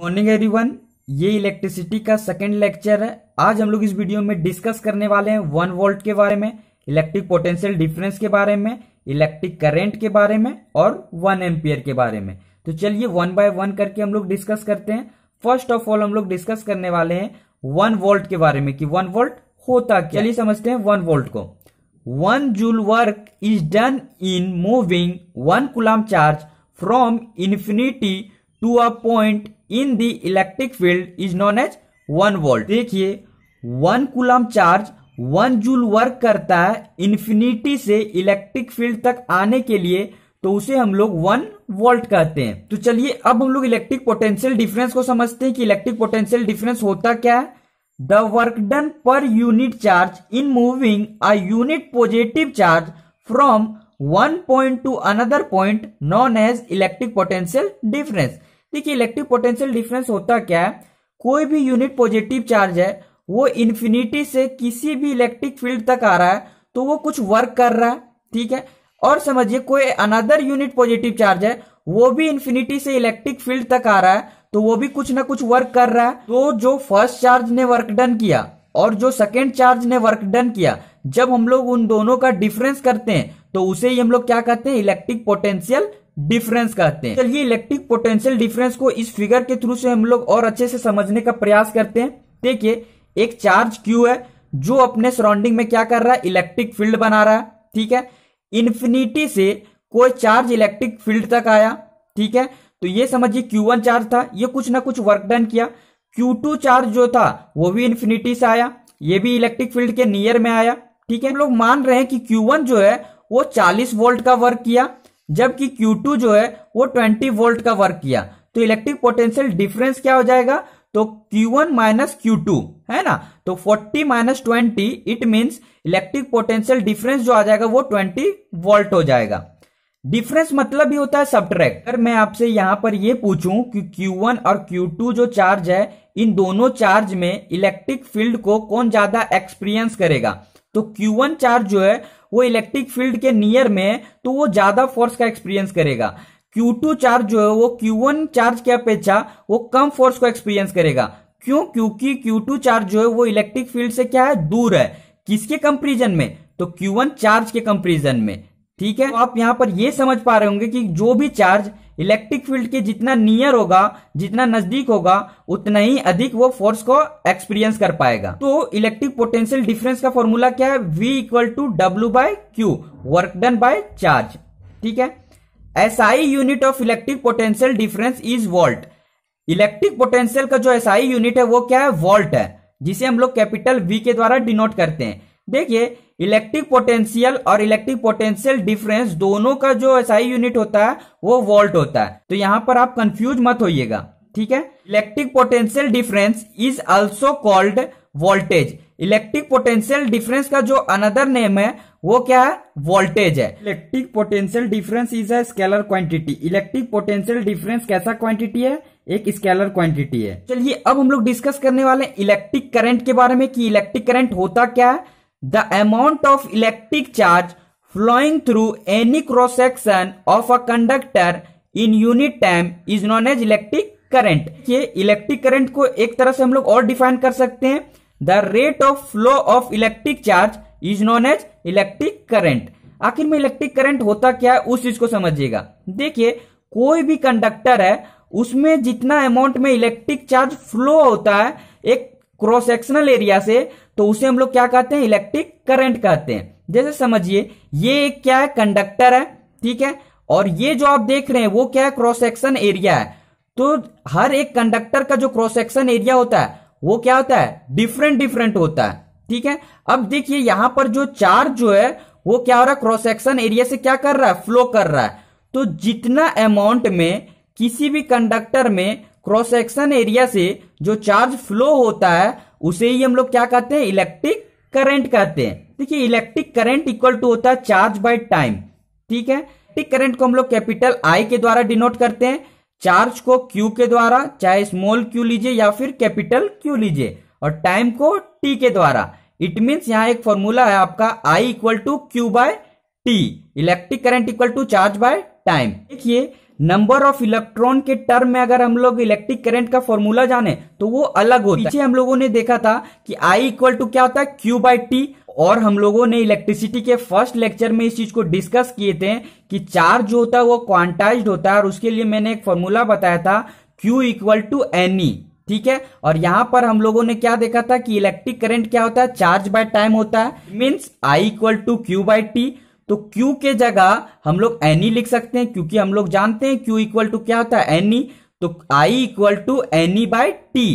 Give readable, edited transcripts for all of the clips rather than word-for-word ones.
Morning everyone, ये electricity का second lecture है। आज हम लोग इस वीडियो में डिस्कस करने वाले हैं 1 वोल्ट के बारे में, इलेक्ट्रिक पोटेंशियल डिफरेंस के बारे में, इलेक्ट्रिक करंट के बारे में और 1 एम्पियर के बारे में। तो चलिए 1 बाय 1 करके हम लोग डिस्कस करते हैं। फर्स्ट ऑफ ऑल हम लोग डिस्कस करने वाले हैं 1 वोल्ट के बारे में कि 1 वोल्ट होता क्या। चलिए समझते हैं 1 वोल्ट को। 1 joule work is done in moving 1 coulomb charge from infinity to a point in the electric field is known as 1 volt. देखिए 1 कूलम चार्ज 1 जूल वर्क करता है इन्फिनिटी से इलेक्ट्रिक फील्ड तक आने के लिए, तो उसे हम लोग 1 वोल्ट कहते हैं। तो चलिए अब हम लोग इलेक्ट्रिक पोटेंशियल डिफरेंस को समझते हैं कि इलेक्ट्रिक पोटेंशियल डिफरेंस होता क्या है। The work done per unit charge in moving a unit positive charge from 1 point to another point known as electric potential difference. देखिए इलेक्ट्रिक पोटेंशियल डिफरेंस होता क्या है, कोई भी यूनिट पॉजिटिव चार्ज है वो इन्फिनिटी से किसी भी इलेक्ट्रिक फील्ड तक आ रहा है तो वो कुछ वर्क कर रहा है, ठीक है। और समझिए कोई अनदर यूनिट पॉजिटिव चार्ज है वो भी इन्फिनिटी से इलेक्ट्रिक फील्ड तक आ रहा है तो वो भी कुछ ना कुछ वर्क कर रहा है। तो जो फर्स्ट चार्ज ने वर्क डन किया और जो सेकेंड चार्ज ने वर्क डन किया, जब हम लोग उन दोनों का डिफरेंस करते हैं तो उसे ही हम लोग क्या कहते हैं, इलेक्ट्रिक पोटेंशियल डिफरेंस कहते हैं। चलिए इलेक्ट्रिक पोटेंशियल डिफरेंस को इस फिगर के थ्रू से हम लोग और अच्छे से समझने का प्रयास करते हैं। देखिए एक चार्ज Q है जो अपने सराउंडिंग में क्या कर रहा है, इलेक्ट्रिक फील्ड बना रहा है, ठीक है। इन्फिनिटी से कोई चार्ज इलेक्ट्रिक फील्ड तक आया, ठीक है। तो ये समझिए Q1 चार्ज था, ये कुछ ना कुछ वर्क डन किया। Q2 चार्ज जो था वो भी इन्फिनिटी से आया, ये भी इलेक्ट्रिक फील्ड के नियर में आया, ठीक है। हम लोग मान रहे हैं कि Q1 जो है वो 40 वोल्ट का वर्क किया जबकि Q2 जो है वो 20 वोल्ट का वर्क किया। तो इलेक्ट्रिक पोटेंशियल डिफरेंस क्या हो जाएगा, तो Q1 माइनस Q2 है ना, तो 40 minus 20, it means electric potential difference जो आ जाएगा वो 20 वोल्ट हो जाएगा। डिफरेंस मतलब ही होता है सब्ट्रैक्ट। अगर मैं आपसे यहां पर ये पूछूं कि Q1 और Q2 जो चार्ज है, इन दोनों चार्ज में इलेक्ट्रिक फील्ड को कौन ज्यादा एक्सपीरियंस करेगा, तो Q1 चार्ज जो है वो इलेक्ट्रिक फील्ड के नियर में है तो वो ज्यादा फोर्स का एक्सपीरियंस करेगा। Q2 चार्ज जो है वो Q1 चार्ज की अपेक्षा वो कम फोर्स को एक्सपीरियंस करेगा। क्यों? क्योंकि Q2 चार्ज जो है वो इलेक्ट्रिक फील्ड से क्या है, दूर है। किसके कंपैरिजन में, तो Q1 चार्ज के कंपैरिजन में, ठीक है। तो आप यहां पर ये समझ पा रहे होंगे कि जो भी चार्ज इलेक्ट्रिक फील्ड के जितना नियर होगा, जितना नजदीक होगा, उतना ही अधिक वो फोर्स को एक्सपीरियंस कर पाएगा। तो इलेक्ट्रिक पोटेंशियल डिफरेंस का फॉर्मूला क्या है, V = W/Q, work done by charge, ठीक है। SI unit of electric potential difference is volt. Electric potential का जो एसआई यूनिट है वो क्या है, वोल्ट है, जिसे हम लोग कैपिटल V के द्वारा डिनोट करते हैं। देखिए इलेक्ट्रिक पोटेंशियल और इलेक्ट्रिक पोटेंशियल डिफरेंस दोनों का जो एसआई यूनिट होता है वो वोल्ट होता है, तो यहां पर आप कंफ्यूज मत होइएगा, ठीक है। Electric potential difference is also called voltage. Electric potential difference का जो अनदर नेम है वो क्या है, वोल्टेज है। Electric potential difference is a scalar quantity. Electric potential difference कैसा क्वांटिटी है, एक स्केलर क्वांटिटी है। चलिए अब हम लोग डिस्कस करने वाले इलेक्ट्रिक करंट के बारे में कि इलेक्ट्रिक करंट होता क्या है। The amount of electric charge flowing through any cross section of a conductor in unit time is known as electric current। ये इलेक्ट्रिक करंट को एक तरह से हम लोग और डिफाइन कर सकते हैं, The rate of flow of electric charge is known as electric current। आखिर में इलेक्ट्रिक करंट होता क्या है उस चीज को समझिएगा। देखिए कोई भी कंडक्टर है उसमें जितना अमाउंट में इलेक्ट्रिक चार्ज फ्लो होता है एक क्रॉस सेक्शनल एरिया से, तो उसे हम लोग क्या कहते हैं, इलेक्ट्रिक करंट कहते हैं। जैसे समझिए ये क्या है, कंडक्टर है, ठीक है, और ये जो आप देख रहे हैं वो क्या है, क्रॉस सेक्शन एरिया है। तो हर एक कंडक्टर का जो क्रॉस सेक्शन एरिया होता है वो क्या होता है, डिफरेंट डिफरेंट होता है, ठीक है। अब देखिए यहां पर जो चार्ज जो है वो क्या हो रहा है, क्रॉस सेक्शन एरिया से क्या कर रहा है, फ्लो कर रहा है। तो जितना अमाउंट में किसी भी कंडक्टर में क्रॉस सेक्शन एरिया से जो चार्ज फ्लो होता है उसे ही हम लोग क्या कहते हैं, इलेक्ट्रिक करंट कहते हैं। देखिए इलेक्ट्रिक करंट = होता है चार्ज बाय टाइम, ठीक है। इलेक्ट्रिक करंट को हम लोग कैपिटल I के द्वारा डिनोट करते हैं, चार्ज को Q के द्वारा, चाहे स्मॉल Q लीजिए या फिर कैपिटल Q लीजिए, और टाइम को T के द्वारा। इट मीन्स यहाँ एक फॉर्मूला है आपका I = Q/T, electric current = charge by time. देखिए नंबर ऑफ इलेक्ट्रॉन के टर्म में अगर हम लोग इलेक्ट्रिक करंट का फॉर्मूला जाने तो वो अलग होता है। पीछे हम लोगों ने देखा था कि I इक्वल टू क्या होता है, Q बाई टी, और हम लोगों ने इलेक्ट्रिसिटी के फर्स्ट लेक्चर में इस चीज को डिस्कस किए थे कि चार्ज जो होता है वो क्वांटाइज्ड होता है, और उसके लिए मैंने एक फॉर्मूला बताया था Q इक्वल टू NE, ठीक है। और यहां पर हम लोगों ने क्या देखा था कि इलेक्ट्रिक करंट क्या होता है, चार्ज बाय टाइम होता है, means I equal to Q by T. तो Q के जगह हम लोग NE लिख सकते हैं क्योंकि हम लोग जानते हैं Q इक्वल टू क्या होता है, NE। तो I equal to NE by T.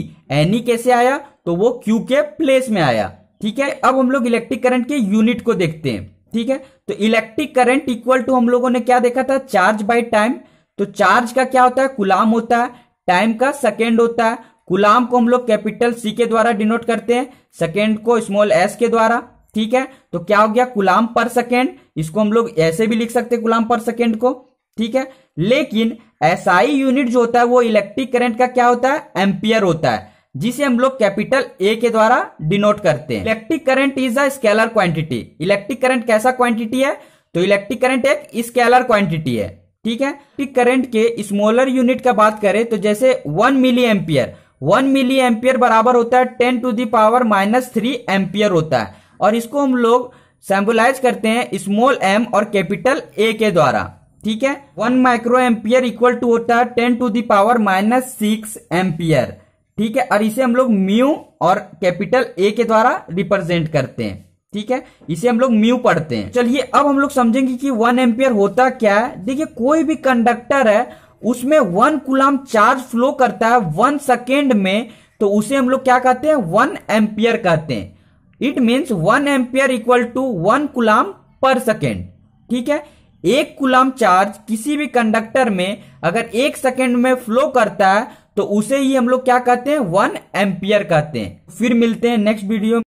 NE कैसे आया, तो वो Q के प्लेस में आया, ठीक है। अब हम लोग इलेक्ट्रिक करंट के यूनिट को देखते हैं, ठीक है। तो इलेक्ट्रिक करंट इक्वल टू हम लोगों ने क्या देखा था, चार्ज बाय टाइम। तो चार्ज का क्या होता है, कूलाम होता है, टाइम का सेकेंड होता है। कूलाम को हम लोग कैपिटल C के द्वारा डिनोट करते हैं, सेकेंड को स्मॉल s के द्वारा, ठीक है। तो क्या हो गया, कूलाम पर सेकेंड। इसको हम लोग ऐसे भी लिख सकते हैं, कूलाम पर सेकेंड को, ठीक है। लेकिन एसआई यूनिट जो होता है वो इलेक्ट्रिक करंट का क्या होता है, एम्पियर होता है, जिसे हम लोग कैपिटल ए के द्वारा डिनोट करते हैं। Electric current is a scalar quantity. Electric current कैसा क्वांटिटी है, तो इलेक्ट्रिक करंट एक स्केलर क्वांटिटी है, ठीक है। इलेक्ट्रिक करंट के स्मॉलर यूनिट का बात करें तो जैसे 1 मिली एम्पियर, 1 मिली एम्पियर बराबर होता है 10⁻³ एम्पियर होता है, और इसको हम लोग सिंबलाइज करते हैं स्मॉल m और कैपिटल A के द्वारा, ठीक है। 1 माइक्रो एम्पियर इक्वल टू होता है 10⁻⁻6 एम्पियर, ठीक है। और इसे हम लोग म्यू और कैपिटल A के द्वारा रिप्रेजेंट करते हैं, ठीक है। इसे हम लोग म्यू पढ़ते हैं। चलिए अब हम लोग समझेंगे कि 1 एम्पियर होता क्या है। देखिए कोई भी कंडक्टर है उसमें 1 कूलाम चार्ज फ्लो करता है 1 सेकेंड में, तो उसे हम लोग क्या कहते हैं, 1 एम्पियर कहते हैं। It means 1 ampere equal to 1 coulomb per second, ठीक है। 1 कूलाम चार्ज किसी भी कंडक्टर में अगर 1 सेकेंड में फ्लो करता है तो उसे ही हम लोग क्या कहते हैं, 1 एम्पियर कहते हैं। फिर मिलते हैं नेक्स्ट वीडियो में।